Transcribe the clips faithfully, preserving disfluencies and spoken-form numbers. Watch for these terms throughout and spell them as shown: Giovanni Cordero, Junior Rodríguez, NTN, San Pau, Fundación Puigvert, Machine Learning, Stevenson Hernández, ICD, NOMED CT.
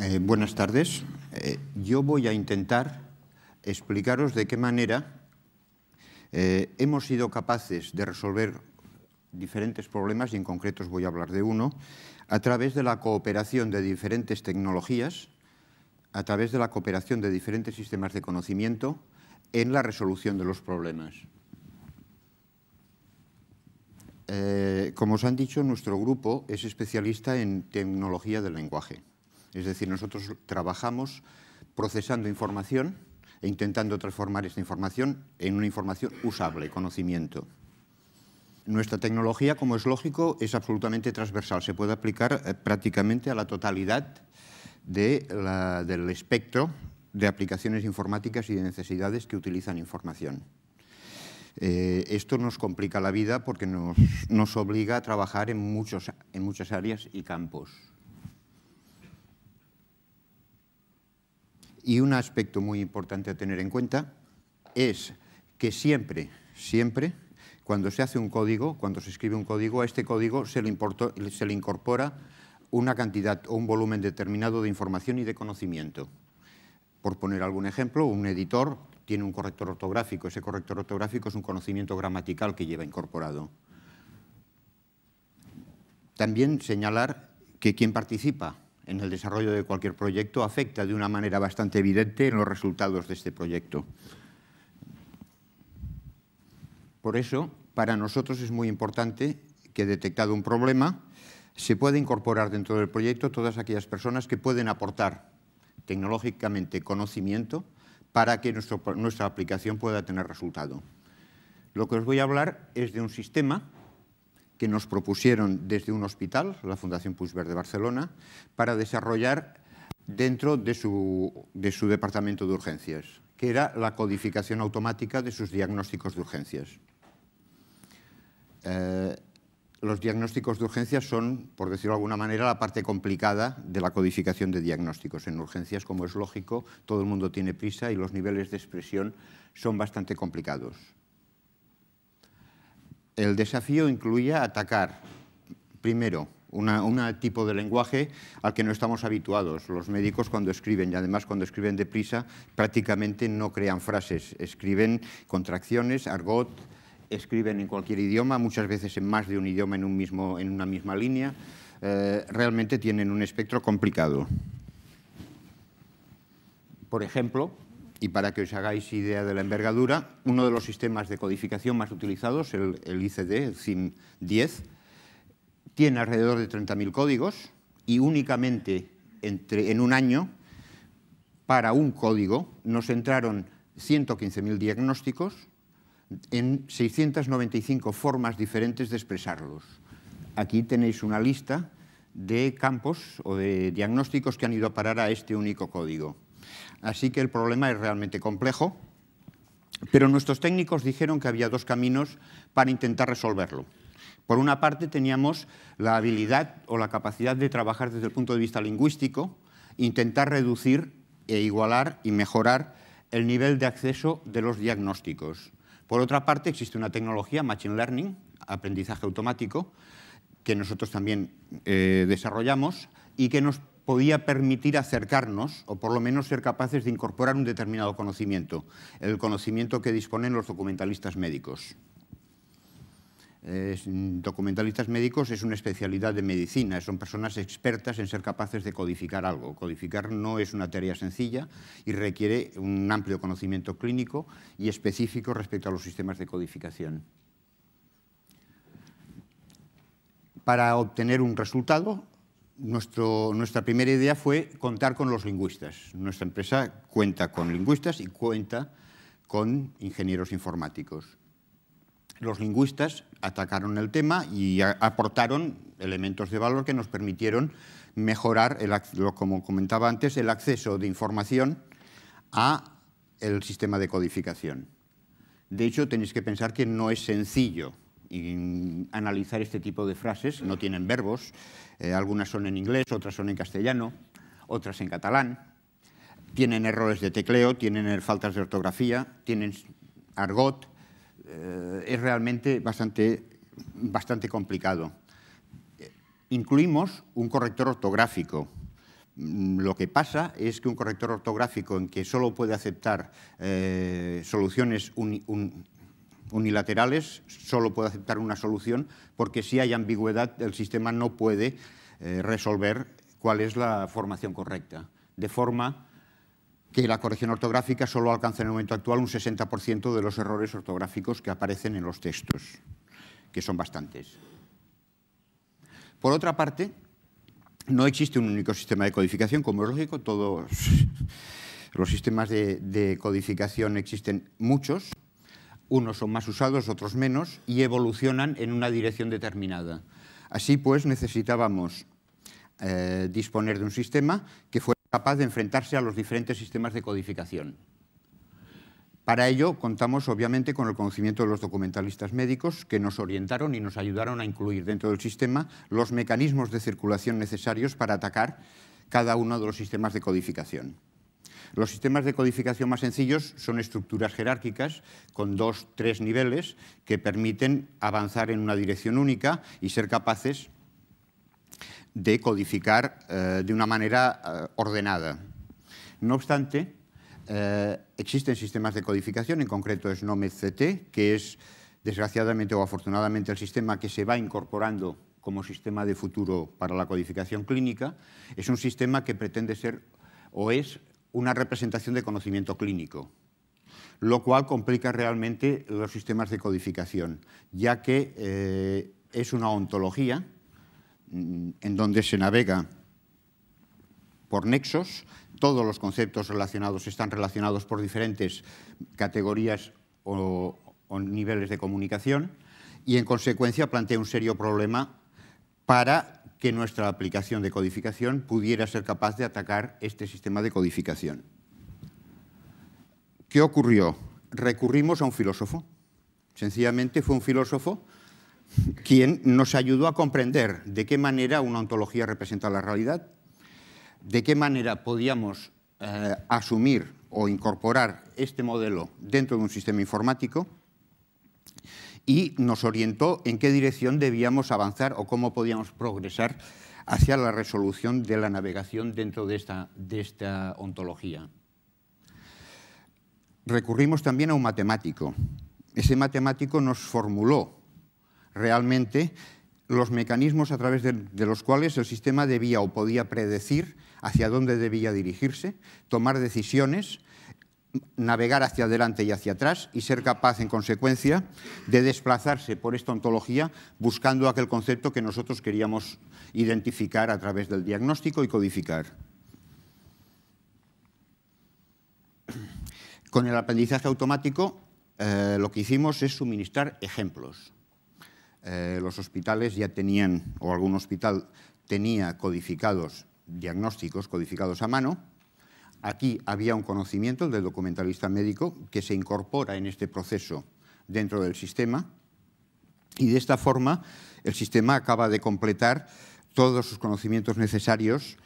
Eh, buenas tardes. Eh, yo voy a intentar explicaros de qué manera eh, hemos sido capaces de resolver diferentes problemas, y en concreto os voy a hablar de uno, a través de la cooperación de diferentes tecnologías, a través de la cooperación de diferentes sistemas de conocimiento en la resolución de los problemas. Eh, como os han dicho, nuestro grupo es especialista en tecnología del lenguaje. Es decir, nosotros trabajamos procesando información e intentando transformar esta información en una información usable, conocimiento. Nuestra tecnología, como es lógico, es absolutamente transversal. Se puede aplicar eh, prácticamente a la totalidad de la, del espectro de aplicaciones informáticas y de necesidades que utilizan información. Eh, esto nos complica la vida porque nos, nos obliga a trabajar en, muchos, en muchas áreas y campos. Y un aspecto muy importante a tener en cuenta es que siempre, siempre, cuando se hace un código, cuando se escribe un código, a este código se le, importo, se le incorpora una cantidad o un volumen determinado de información y de conocimiento. Por poner algún ejemplo, un editor tiene un corrector ortográfico. Ese corrector ortográfico es un conocimiento gramatical que lleva incorporado. También señalar que quien participa en el desarrollo de cualquier proyecto afecta de una manera bastante evidente en los resultados de este proyecto. Por eso, para nosotros es muy importante que, detectado un problema, se pueda incorporar dentro del proyecto todas aquellas personas que pueden aportar tecnológicamente conocimiento para que nuestro, nuestra aplicación pueda tener resultado. Lo que os voy a hablar es de un sistema que nos propusieron desde un hospital, la Fundación Puigvert de Barcelona, para desarrollar dentro de su, de su departamento de urgencias, que era la codificación automática de sus diagnósticos de urgencias. Eh, los diagnósticos de urgencias son, por decirlo de alguna manera, la parte complicada de la codificación de diagnósticos. En urgencias, como es lógico, todo el mundo tiene prisa y los niveles de expresión son bastante complicados. El desafío incluía atacar, primero, un tipo de lenguaje al que no estamos habituados. Los médicos cuando escriben, y además cuando escriben deprisa, prácticamente no crean frases. Escriben contracciones, argot, escriben en cualquier idioma, muchas veces en más de un idioma en, un mismo, en una misma línea. Eh, realmente tienen un espectro complicado. Por ejemplo, y para que os hagáis idea de la envergadura, uno de los sistemas de codificación más utilizados, el, el I C D, el C I M diez, tiene alrededor de treinta mil códigos y únicamente entre, en un año, para un código, nos entraron ciento quince mil diagnósticos en seiscientas noventa y cinco formas diferentes de expresarlos. Aquí tenéis una lista de campos o de diagnósticos que han ido a parar a este único código. Así que el problema es realmente complejo, pero nuestros técnicos dijeron que había dos caminos para intentar resolverlo. Por una parte, teníamos la habilidad o la capacidad de trabajar desde el punto de vista lingüístico, intentar reducir e igualar y mejorar el nivel de acceso de los diagnósticos. Por otra parte, existe una tecnología, Machine Learning, aprendizaje automático, que nosotros también eh, desarrollamos y que nos podía permitir acercarnos o por lo menos ser capaces de incorporar un determinado conocimiento, el conocimiento que disponen los documentalistas médicos. Eh, documentalistas médicos es una especialidad de medicina, son personas expertas en ser capaces de codificar algo. Codificar no es una tarea sencilla y requiere un amplio conocimiento clínico y específico respecto a los sistemas de codificación. Para obtener un resultado, Nuestro, nuestra primera idea fue contar con los lingüistas. Nuestra empresa cuenta con lingüistas y cuenta con ingenieros informáticos. Los lingüistas atacaron el tema y a, aportaron elementos de valor que nos permitieron mejorar, el, como comentaba antes, el acceso de información al sistema de codificación. De hecho, tenéis que pensar que no es sencillo y analizar este tipo de frases, no tienen verbos, eh, algunas son en inglés, otras son en castellano, otras en catalán, tienen errores de tecleo, tienen faltas de ortografía, tienen argot, eh, es realmente bastante, bastante complicado. Incluimos un corrector ortográfico, Lo que pasa es que un corrector ortográfico en que solo puede aceptar eh, soluciones un, un, unilaterales, solo puede aceptar una solución, porque si hay ambigüedad el sistema no puede eh, resolver cuál es la formación correcta. De forma que la corrección ortográfica solo alcanza en el momento actual un sesenta por ciento de los errores ortográficos que aparecen en los textos, que son bastantes. Por otra parte, no existe un único sistema de codificación, como es lógico, todos los sistemas de, de codificación existen muchos, unos son más usados, otros menos, y evolucionan en una dirección determinada. Así pues, necesitábamos eh, disponer de un sistema que fuera capaz de enfrentarse a los diferentes sistemas de codificación. Para ello, contamos obviamente con el conocimiento de los documentalistas médicos que nos orientaron y nos ayudaron a incluir dentro del sistema los mecanismos de circulación necesarios para atacar cada uno de los sistemas de codificación. Los sistemas de codificación más sencillos son estructuras jerárquicas con dos, tres niveles que permiten avanzar en una dirección única y ser capaces de codificar eh, de una manera eh, ordenada. No obstante, Eh, existen sistemas de codificación, en concreto es NOMED C T, que es desgraciadamente o afortunadamente el sistema que se va incorporando como sistema de futuro para la codificación clínica. Es un sistema que pretende ser o es una representación de conocimiento clínico, lo cual complica realmente los sistemas de codificación, ya que eh, es una ontología en donde se navega por nexos. Todos los conceptos relacionados están relacionados por diferentes categorías o, o niveles de comunicación y, en consecuencia, plantea un serio problema para que nuestra aplicación de codificación pudiera ser capaz de atacar este sistema de codificación. ¿Qué ocurrió? Recurrimos a un filósofo. Sencillamente fue un filósofo quien nos ayudó a comprender de qué manera una ontología representa la realidad, de qué manera podíamos eh, asumir o incorporar este modelo dentro de un sistema informático y nos orientó en qué dirección debíamos avanzar o cómo podíamos progresar hacia la resolución de la navegación dentro de esta, de esta ontología. Recurrimos también a un matemático. Ese matemático nos formuló realmente los mecanismos a través de, de los cuales el sistema debía o podía predecir hacia dónde debía dirigirse, tomar decisiones, navegar hacia adelante y hacia atrás y ser capaz, en consecuencia, de desplazarse por esta ontología buscando aquel concepto que nosotros queríamos identificar a través del diagnóstico y codificar. Con el aprendizaje automático, eh, lo que hicimos es suministrar ejemplos. Eh, los hospitales ya tenían, o algún hospital tenía codificados, diagnósticos codificados a mano. Aquí había un conocimiento, el del documentalista médico, que se incorpora en este proceso dentro del sistema y de esta forma el sistema acaba de completar todos sus conocimientos necesarios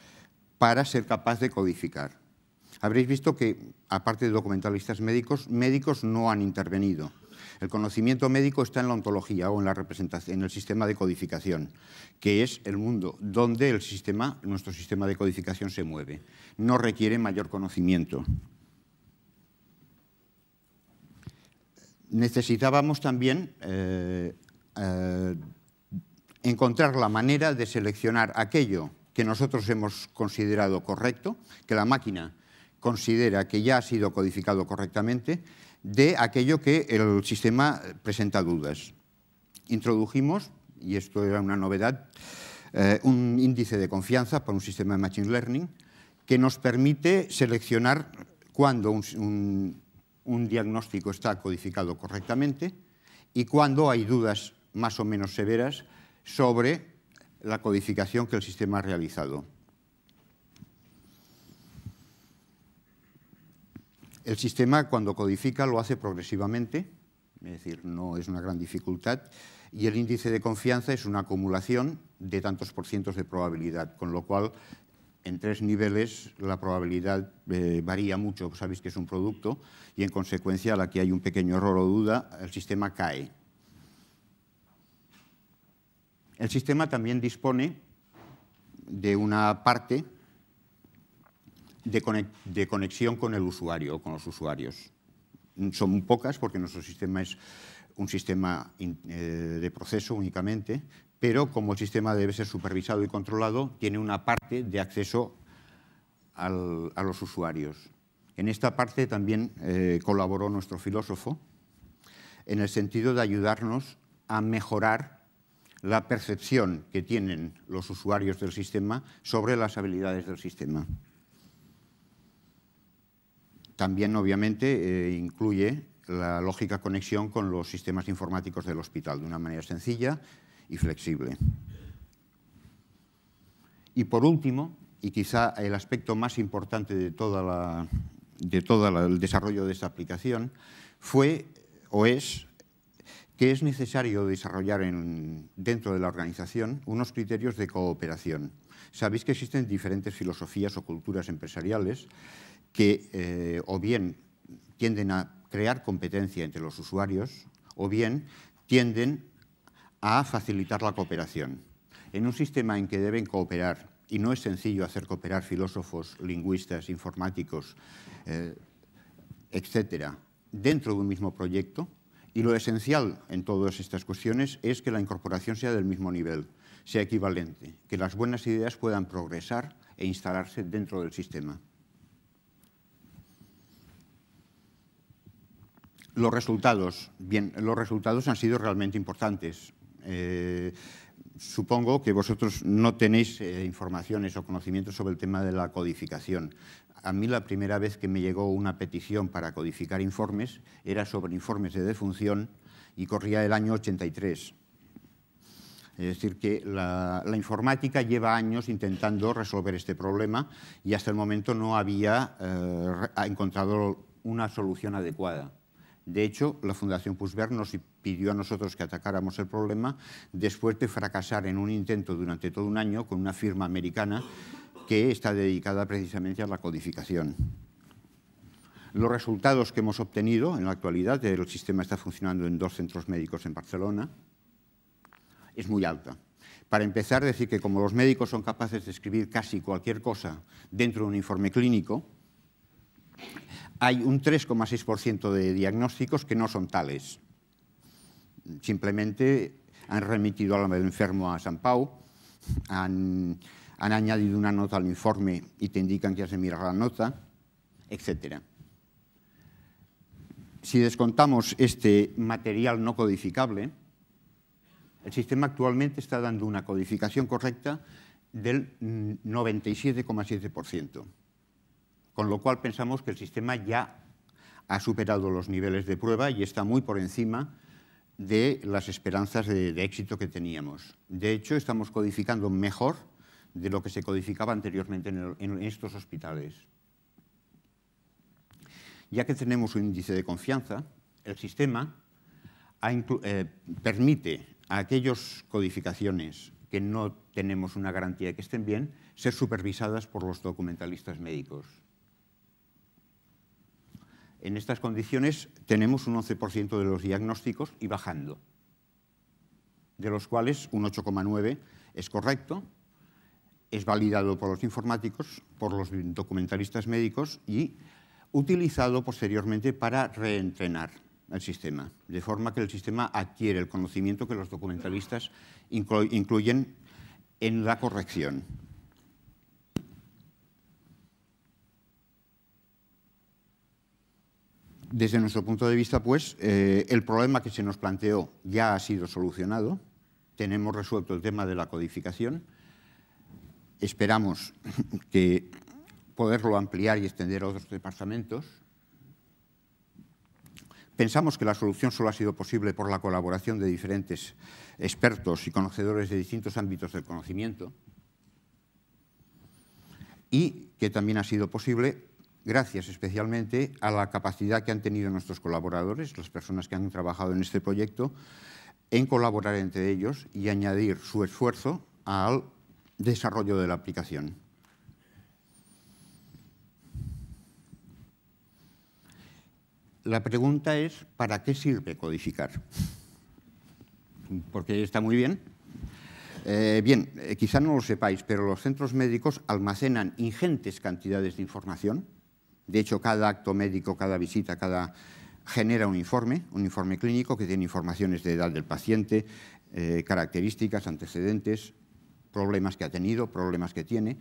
para ser capaz de codificar. Habréis visto que, aparte de documentalistas médicos, médicos no han intervenido. El conocimiento médico está en la ontología o en la representación, en el sistema de codificación, que es el mundo donde el sistema, nuestro sistema de codificación se mueve. No requiere mayor conocimiento. Necesitábamos también eh, eh, encontrar la manera de seleccionar aquello que nosotros hemos considerado correcto, que la máquina considera que ya ha sido codificado correctamente, de aquello que el sistema presenta dudas. Introdujimos, y esto era una novedad, eh, un índice de confianza para un sistema de Machine Learning que nos permite seleccionar cuándo un, un, un diagnóstico está codificado correctamente y cuándo hay dudas más o menos severas sobre la codificación que el sistema ha realizado. El sistema, cuando codifica, lo hace progresivamente, es decir, no es una gran dificultad, y el índice de confianza es una acumulación de tantos por cientos de probabilidad, con lo cual, en tres niveles, la probabilidad eh, varía mucho, sabéis que es un producto, y en consecuencia, a la que hay un pequeño error o duda, el sistema cae. El sistema también dispone de una parte de conexión con el usuario, con los usuarios. Son pocas porque nuestro sistema es un sistema de proceso únicamente, pero como el sistema debe ser supervisado y controlado, tiene una parte de acceso al, a los usuarios. En esta parte también eh, colaboró nuestro filósofo en el sentido de ayudarnos a mejorar la percepción que tienen los usuarios del sistema sobre las habilidades del sistema. También, obviamente, eh, incluye la lógica conexión con los sistemas informáticos del hospital de una manera sencilla y flexible. Y por último, y quizá el aspecto más importante de toda la, de todo el desarrollo de esta aplicación, fue o es que es necesario desarrollar en, dentro de la organización unos criterios de cooperación. Sabéis que existen diferentes filosofías o culturas empresariales que eh, o bien tienden a crear competencia entre los usuarios o bien tienden a facilitar la cooperación. En un sistema en que deben cooperar, y no es sencillo hacer cooperar filósofos, lingüistas, informáticos, eh, etcétera, dentro de un mismo proyecto, y lo esencial en todas estas cuestiones es que la incorporación sea del mismo nivel, sea equivalente, que las buenas ideas puedan progresar e instalarse dentro del sistema. Los resultados, bien, los resultados han sido realmente importantes. Eh, supongo que vosotros no tenéis eh, informaciones o conocimientos sobre el tema de la codificación. A mí la primera vez que me llegó una petición para codificar informes era sobre informes de defunción y corría el año ochenta y tres. Es decir, que la, la informática lleva años intentando resolver este problema y hasta el momento no había eh, encontrado una solución adecuada. De hecho, la Fundación Puigvert nos pidió a nosotros que atacáramos el problema después de fracasar en un intento durante todo un año con una firma americana que está dedicada precisamente a la codificación. Los resultados que hemos obtenido en la actualidad, el sistema está funcionando en dos centros médicos en Barcelona, es muy alta. Para empezar, decir que como los médicos son capaces de escribir casi cualquier cosa dentro de un informe clínico, hay un tres coma seis por ciento de diagnósticos que no son tales. Simplemente han remitido al enfermo a San Pau, han... han añadido una nota al informe y te indican que has de mirar la nota, etcétera. Si descontamos este material no codificable, el sistema actualmente está dando una codificación correcta del noventa y siete coma siete por ciento, con lo cual pensamos que el sistema ya ha superado los niveles de prueba y está muy por encima de las esperanzas de, de éxito que teníamos. De hecho, estamos codificando mejor de lo que se codificaba anteriormente en, el, en estos hospitales. Ya que tenemos un índice de confianza, el sistema ha eh, permite a aquellas codificaciones que no tenemos una garantía de que estén bien, ser supervisadas por los documentalistas médicos. En estas condiciones tenemos un once por ciento de los diagnósticos y bajando, de los cuales un ocho coma nueve por ciento es correcto, es validado por los informáticos, por los documentalistas médicos y utilizado posteriormente para reentrenar el sistema, de forma que el sistema adquiere el conocimiento que los documentalistas incluyen en la corrección. Desde nuestro punto de vista, pues, eh, el problema que se nos planteó ya ha sido solucionado. Tenemos resuelto el tema de la codificación. Esperamos que poderlo ampliar y extender a otros departamentos. Pensamos que la solución solo ha sido posible por la colaboración de diferentes expertos y conocedores de distintos ámbitos del conocimiento y que también ha sido posible gracias especialmente a la capacidad que han tenido nuestros colaboradores, las personas que han trabajado en este proyecto, en colaborar entre ellos y añadir su esfuerzo al desarrollo de la aplicación. La pregunta es, ¿para qué sirve codificar? Porque está muy bien, Eh, bien, eh, quizá no lo sepáis, pero los centros médicos almacenan ingentes cantidades de información. De hecho, cada acto médico, cada visita, cada... genera un informe, un informe clínico que tiene informaciones de edad del paciente, eh, características, antecedentes, problemas que ha tenido, problemas que tiene.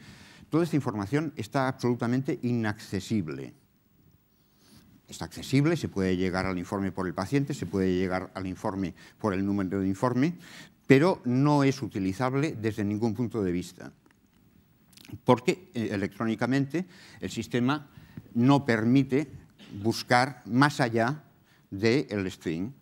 Toda esta información está absolutamente inaccesible. Está accesible, se puede llegar al informe por el paciente, se puede llegar al informe por el número de informe, pero no es utilizable desde ningún punto de vista, porque eh, electrónicamente el sistema no permite buscar más allá del string.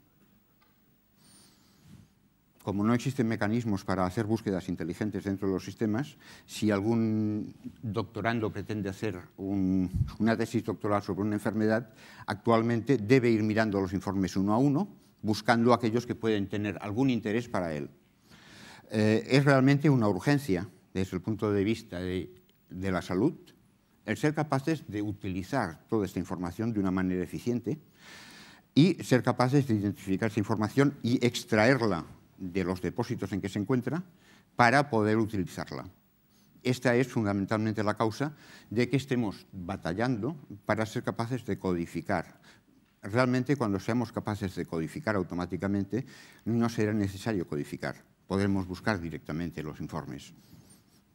Como no existen mecanismos para hacer búsquedas inteligentes dentro de los sistemas, si algún doctorando pretende hacer un, una tesis doctoral sobre una enfermedad, actualmente debe ir mirando los informes uno a uno, buscando aquellos que pueden tener algún interés para él. Eh, es realmente una urgencia, desde el punto de vista de, de la salud, el ser capaces de utilizar toda esta información de una manera eficiente y ser capaces de identificar esta información y extraerla de los depósitos en que se encuentra para poder utilizarla. Esta es fundamentalmente la causa de que estemos batallando para ser capaces de codificar. Realmente, cuando seamos capaces de codificar automáticamente, no será necesario codificar. Podremos buscar directamente los informes,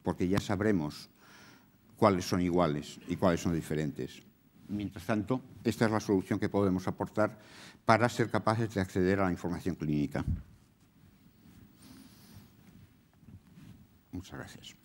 porque ya sabremos cuáles son iguales y cuáles son diferentes. Mientras tanto, esta es la solución que podemos aportar para ser capaces de acceder a la información clínica. Muchas gracias.